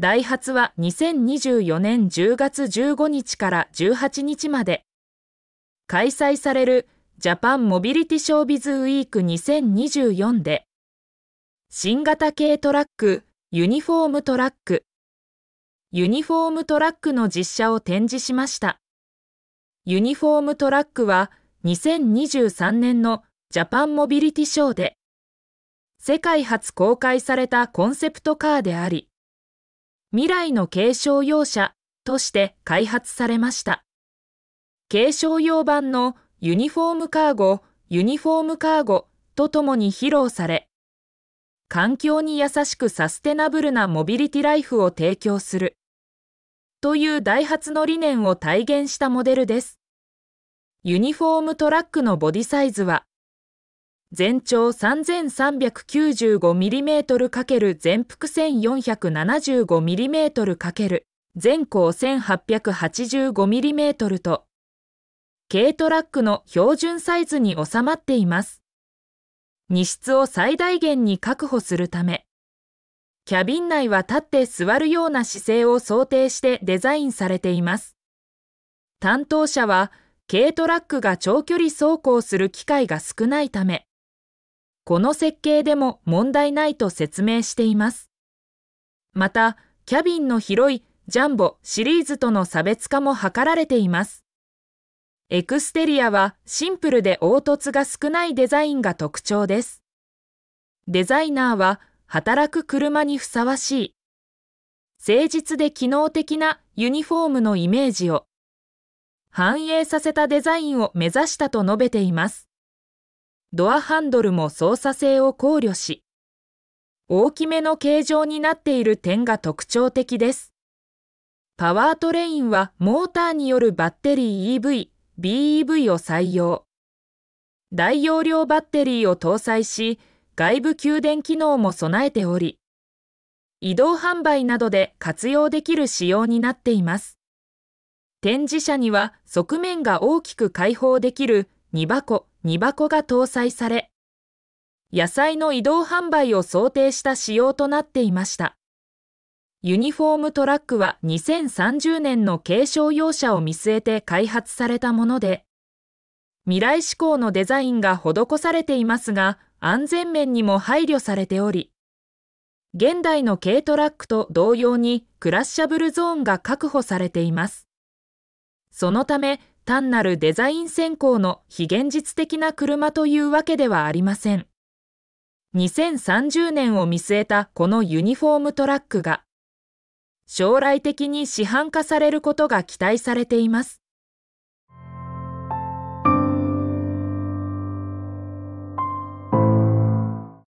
ダイハツは2024年10月15日から18日まで開催されるジャパンモビリティショービズウィーク2024で新型軽トラック、ユニフォームトラックの実車を展示しました。ユニフォームトラックは2023年のジャパンモビリティショーで世界初公開されたコンセプトカーであり、未来の軽商用車として開発されました。軽商用版のユニフォームカーゴとともに披露され、環境に優しくサステナブルなモビリティライフを提供するというダイハツの理念を体現したモデルです。ユニフォームトラックのボディサイズは全長 3395mm× 全幅 1475mm× 全高 1885mm と軽トラックの標準サイズに収まっています。荷室を最大限に確保するため、キャビン内は立って座るような姿勢を想定してデザインされています。担当者は、軽トラックが長距離走行する機会が少ないため、この設計でも問題ないと説明しています。また、キャビンの広いジャンボシリーズとの差別化も図られています。エクステリアはシンプルで凹凸が少ないデザインが特徴です。デザイナーは働く車にふさわしい、誠実で機能的なユニフォームのイメージを反映させたデザインを目指したと述べています。ドアハンドルも操作性を考慮し、大きめの形状になっている点が特徴的です。パワートレインはモーターによるバッテリー EV、BEV を採用。大容量バッテリーを搭載し、外部給電機能も備えており、移動販売などで活用できる仕様になっています。展示車には側面が大きく開放できる荷箱が搭載され、野菜の移動販売を想定した仕様となっていました。ユニフォームトラックは2030年の軽商用車を見据えて開発されたもので、未来志向のデザインが施されていますが、安全面にも配慮されており、現代の軽トラックと同様にクラッシャブルゾーンが確保されています。そのため、単なるデザイン選考の非現実的な車というわけではありません。2030年を見据えたこのユニフォームトラックが、将来的に市販化されることが期待されています。